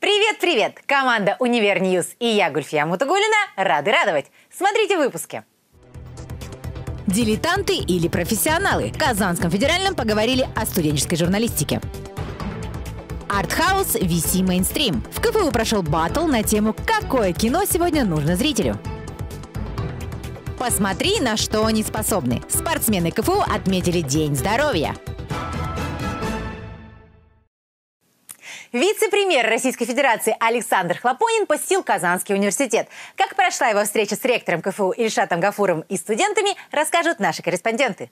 Привет-привет! Команда «Универ Ньюз» и я, Гульфия Мутугулина, рады радовать. Смотрите выпуски. Дилетанты или профессионалы? В Казанском федеральном поговорили о студенческой журналистике. Артхаус «Виси мейнстрим». В КФУ прошел баттл на тему «Какое кино сегодня нужно зрителю?». Посмотри, на что они способны. Спортсмены КФУ отметили День здоровья. Вице-премьер Российской Федерации Александр Хлопонин посетил Казанский университет. Как прошла его встреча с ректором КФУ Ильшатом Гафуровым и студентами, расскажут наши корреспонденты.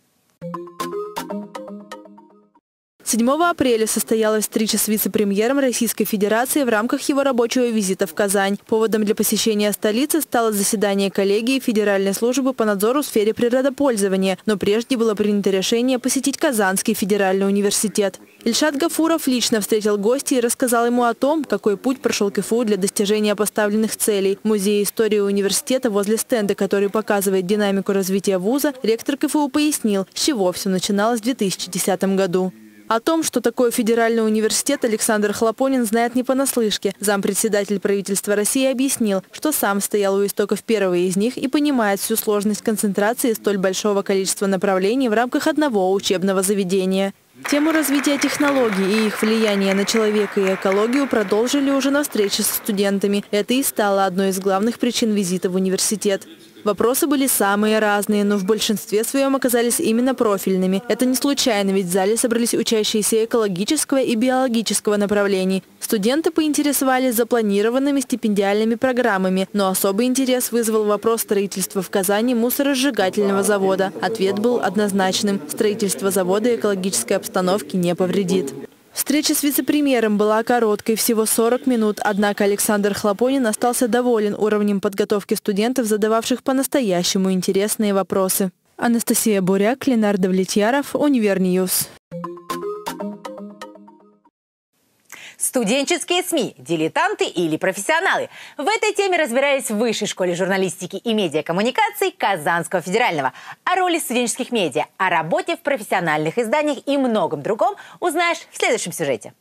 7 апреля состоялась встреча с вице-премьером Российской Федерации в рамках его рабочего визита в Казань. Поводом для посещения столицы стало заседание коллегии Федеральной службы по надзору в сфере природопользования, но прежде было принято решение посетить Казанский федеральный университет. Ильшат Гафуров лично встретил гостя и рассказал ему о том, какой путь прошел КФУ для достижения поставленных целей. В Музее истории университета возле стенда, который показывает динамику развития вуза, ректор КФУ пояснил, с чего все начиналось в 2010 году. О том, что такое федеральный университет, Александр Хлопонин знает не понаслышке. Зампредседатель правительства России объяснил, что сам стоял у истоков первого из них и понимает всю сложность концентрации столь большого количества направлений в рамках одного учебного заведения. Тему развития технологий и их влияния на человека и экологию продолжили уже на встрече со студентами. Это и стало одной из главных причин визита в университет. Вопросы были самые разные, но в большинстве своем оказались именно профильными. Это не случайно, ведь в зале собрались учащиеся экологического и биологического направлений. Студенты поинтересовались запланированными стипендиальными программами, но особый интерес вызвал вопрос строительства в Казани мусоросжигательного завода. Ответ был однозначным – строительство завода экологической обстановки не повредит. Встреча с вице-премьером была короткой, всего 40 минут, однако Александр Хлопонин остался доволен уровнем подготовки студентов, задававших по-настоящему интересные вопросы. Анастасия Буряк, Линар Давлетьяров, Универ Ньюз. Студенческие СМИ, дилетанты или профессионалы? В этой теме разбирались в Высшей школе журналистики и медиакоммуникаций Казанского федерального. О роли студенческих медиа, о работе в профессиональных изданиях и многом другом узнаешь в следующем сюжете.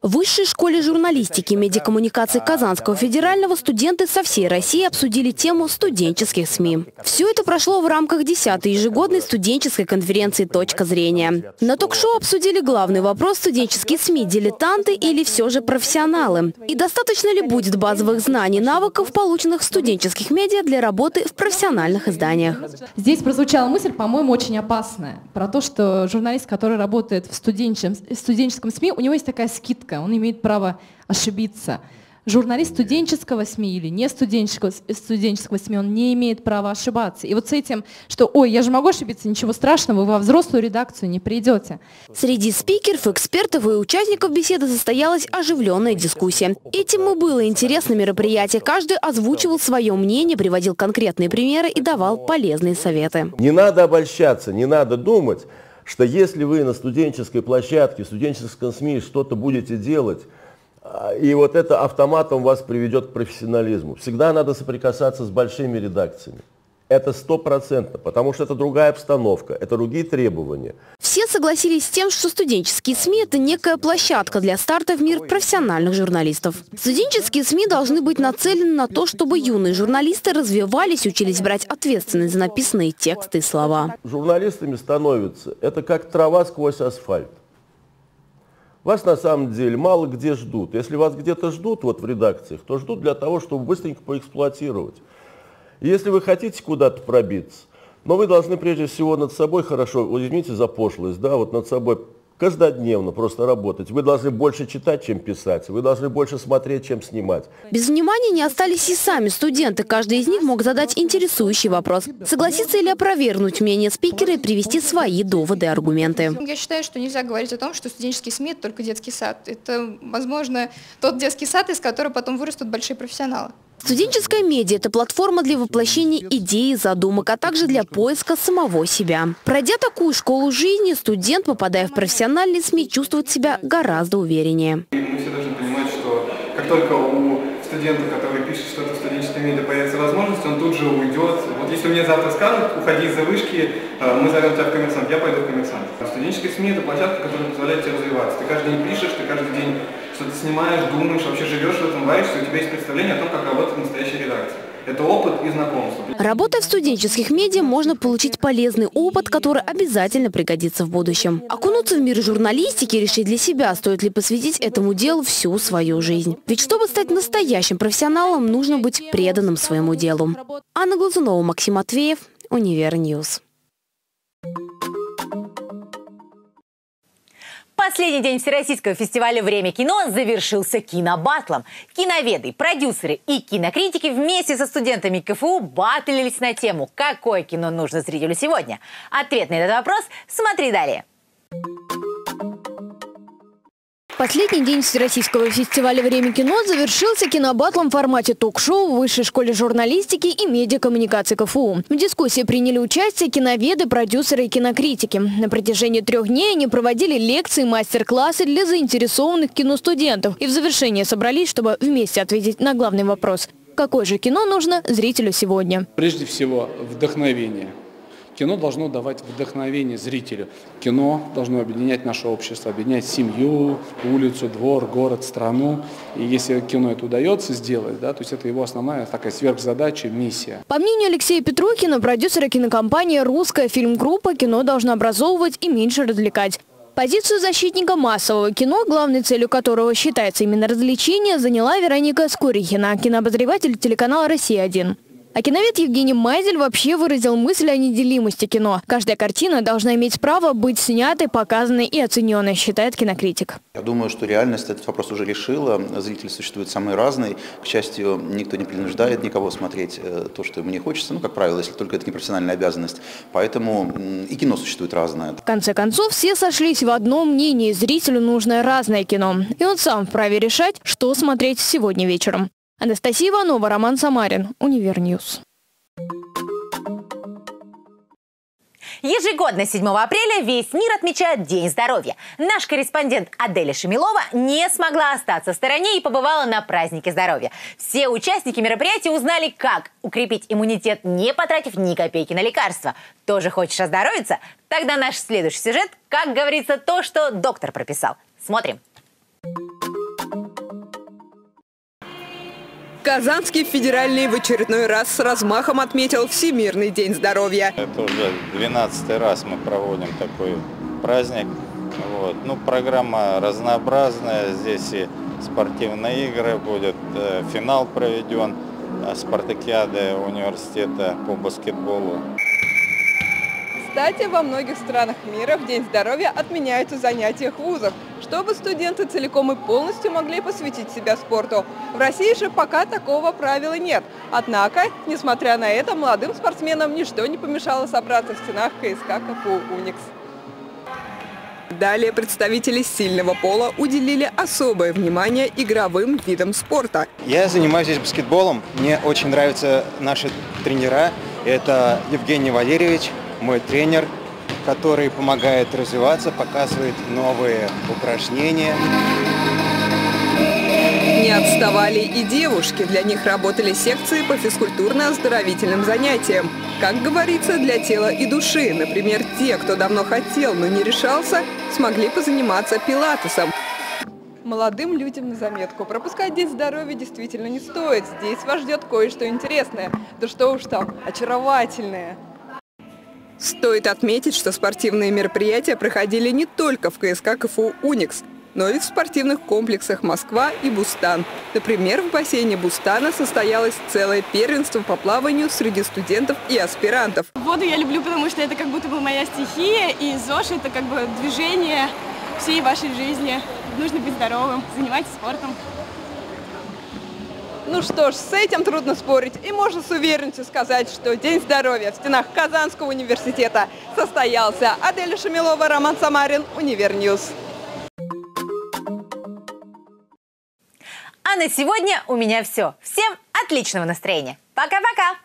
В Высшей школе журналистики и медиакоммуникаций Казанского федерального студенты со всей России обсудили тему студенческих СМИ. Все это прошло в рамках 10-й ежегодной студенческой конференции «Точка зрения». На ток-шоу обсудили главный вопрос: студенческие СМИ – дилетанты или все же профессионалы? И достаточно ли будет базовых знаний и навыков, полученных в студенческих медиа, для работы в профессиональных изданиях? Здесь прозвучала мысль, по-моему, очень опасная, про то, что журналист, который работает в студенческом СМИ, у него есть такая скидка. Он имеет право ошибиться. Журналист студенческого СМИ или не студенческого СМИ, он не имеет права ошибаться. И вот с этим, что «Ой, я же могу ошибиться, ничего страшного, вы во взрослую редакцию не придете». Среди спикеров, экспертов и участников беседы состоялась оживленная дискуссия. Этим и было интересно мероприятие. Каждый озвучивал свое мнение, приводил конкретные примеры и давал полезные советы. Не надо обольщаться, не надо думать, что если вы на студенческой площадке, в студенческом СМИ что-то будете делать, и вот это автоматом вас приведет к профессионализму. Всегда надо соприкасаться с большими редакциями. Это 100%, потому что это другая обстановка, это другие требования. Все согласились с тем, что студенческие СМИ – это некая площадка для старта в мир профессиональных журналистов. Студенческие СМИ должны быть нацелены на то, чтобы юные журналисты развивались, учились брать ответственность за написанные тексты и слова. Журналистами становятся – это как трава сквозь асфальт. Вас на самом деле мало где ждут. Если вас где-то ждут, вот в редакциях, то ждут для того, чтобы быстренько поэксплуатировать. Если вы хотите куда-то пробиться, но вы должны прежде всего над собой хорошо, извините за пошлость, да, вот над собой каждодневно просто работать. Вы должны больше читать, чем писать, вы должны больше смотреть, чем снимать. Без внимания не остались и сами студенты. Каждый из них мог задать интересующий вопрос. Согласиться или опровергнуть мнение спикера и привести свои доводы и аргументы. Я считаю, что нельзя говорить о том, что студенческие СМИ – это только детский сад. Это, возможно, тот детский сад, из которого потом вырастут большие профессионалы. Студенческая медиа – это платформа для воплощения идей и задумок, а также для поиска самого себя. Пройдя такую школу жизни, студент, попадая в профессиональные СМИ, чувствует себя гораздо увереннее. Мы все должны понимать, что как только у студента, который пишет что-то в студенческом виде, появится возможность, он тут же уйдет. Вот если мне завтра скажут, уходи из-за вышки, мы зовем тебя в коммерсант, я пойду в коммерсант. Студенческие СМИ — это площадка, которая позволяет тебе развиваться. Ты каждый день пишешь, ты каждый день что-то снимаешь, думаешь, вообще живешь в этом, варишься, у тебя есть представление о том, как работает настоящая редакция. Это опыт и знакомство. Работая в студенческих медиа, можно получить полезный опыт, который обязательно пригодится в будущем. Окунуться в мир журналистики и решить для себя, стоит ли посвятить этому делу всю свою жизнь. Ведь чтобы стать настоящим профессионалом, нужно быть преданным своему делу. Анна Глазунова, Максим Матвеев, Универ Ньюз. Последний день Всероссийского фестиваля «Время кино» завершился кинобаттлом. Киноведы, продюсеры и кинокритики вместе со студентами КФУ баттлились на тему «Какое кино нужно зрителю сегодня?». Ответ на этот вопрос смотри далее. Последний день Всероссийского фестиваля «Время кино» завершился кинобаттлом в формате ток-шоу в Высшей школе журналистики и медиакоммуникаций КФУ. В дискуссии приняли участие киноведы, продюсеры и кинокритики. На протяжении 3 дней они проводили лекции и мастер-классы для заинтересованных киностудентов. И в завершение собрались, чтобы вместе ответить на главный вопрос – какое же кино нужно зрителю сегодня? Прежде всего, вдохновение. Кино должно давать вдохновение зрителю. Кино должно объединять наше общество, объединять семью, улицу, двор, город, страну. И если кино это удается сделать, да, то есть это его основная такая сверхзадача, миссия. По мнению Алексея Петрухина, продюсера кинокомпании «Русская фильм-группа», кино должно образовывать и меньше развлекать. Позицию защитника массового кино, главной целью которого считается именно развлечение, заняла Вероника Скурихина, кинообозреватель телеканала «Россия-1». А киновед Евгений Майзель вообще выразил мысль о неделимости кино. Каждая картина должна иметь право быть снятой, показанной и оцененной, считает кинокритик. Я думаю, что реальность этот вопрос уже решила. Зрители существуют самые разные. К счастью, никто не принуждает никого смотреть то, что ему не хочется. Ну, как правило, если только это не профессиональная обязанность. Поэтому и кино существует разное. В конце концов, все сошлись в одном мнении. Зрителю нужно разное кино. И он сам вправе решать, что смотреть сегодня вечером. Анастасия Иванова, Роман Самарин, Универ Ньюз. Ежегодно 7 апреля весь мир отмечает День здоровья. Наш корреспондент Аделя Шамилова не смогла остаться в стороне и побывала на празднике здоровья. Все участники мероприятия узнали, как укрепить иммунитет, не потратив ни копейки на лекарства. Тоже хочешь оздоровиться? Тогда наш следующий сюжет, как говорится, то, что доктор прописал. Смотрим. Казанский федеральный в очередной раз с размахом отметил Всемирный день здоровья. Это уже 12-й раз мы проводим такой праздник. Вот. Ну, программа разнообразная. Здесь и спортивные игры будет, финал проведен, спартакиады университета по баскетболу. Кстати, во многих странах мира в День здоровья отменяются занятия вузов, чтобы студенты целиком и полностью могли посвятить себя спорту. В России же пока такого правила нет. Однако, несмотря на это, молодым спортсменам ничто не помешало собраться в стенах КСК КФУ «Уникс». Далее представители сильного пола уделили особое внимание игровым видам спорта. Я занимаюсь здесь баскетболом. Мне очень нравятся наши тренера. Это Евгений Валерьевич. Мой тренер, который помогает развиваться, показывает новые упражнения. Не отставали и девушки. Для них работали секции по физкультурно-оздоровительным занятиям. Как говорится, для тела и души. Например, те, кто давно хотел, но не решался, смогли позаниматься пилатесом. Молодым людям на заметку. Пропускать День здоровья действительно не стоит. Здесь вас ждет кое-что интересное. Да что уж там, очаровательное. Стоит отметить, что спортивные мероприятия проходили не только в КСК КФУ «Уникс», но и в спортивных комплексах «Москва» и «Бустан». Например, в бассейне «Бустана» состоялось целое первенство по плаванию среди студентов и аспирантов. Воду я люблю, потому что это как будто бы моя стихия, и ЗОЖ – это как бы движение всей вашей жизни. Нужно быть здоровым, занимайтесь спортом. Ну что ж, с этим трудно спорить, и можно с уверенностью сказать, что День здоровья в стенах Казанского университета состоялся. Аделя Шамилова, Роман Самарин, Универ Ньюз. А на сегодня у меня все. Всем отличного настроения. Пока-пока!